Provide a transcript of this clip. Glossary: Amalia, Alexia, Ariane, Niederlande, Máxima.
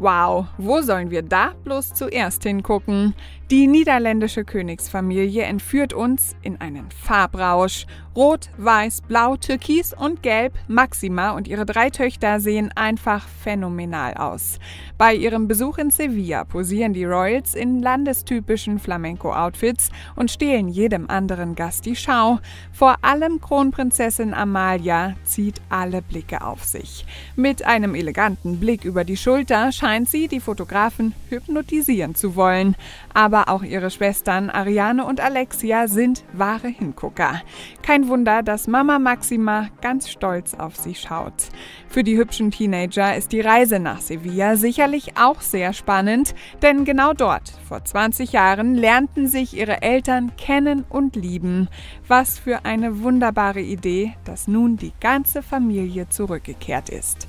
Wow, wo sollen wir da bloß zuerst hingucken? Die niederländische Königsfamilie entführt uns in einen Farbrausch. Rot, Weiß, Blau, Türkis und Gelb, Máxima und ihre 3 Töchter sehen einfach phänomenal aus. Bei ihrem Besuch in Sevilla posieren die Royals in landestypischen Flamenco-Outfits und stehlen jedem anderen Gast die Schau. Vor allem Kronprinzessin Amalia zieht alle Blicke auf sich. Mit einem eleganten Blick über die Schulter scheint sie die Fotografen hypnotisieren zu wollen. Aber auch ihre Schwestern Ariane und Alexia sind wahre Hingucker. Kein Wunder, dass Mama Máxima ganz stolz auf sie schaut. Für die hübschen Teenager ist die Reise nach Sevilla sicherlich auch sehr spannend, denn genau dort, vor 20 Jahren, lernten sich ihre Eltern kennen und lieben. Was für eine wunderbare Idee, dass nun die ganze Familie zurückgekehrt ist.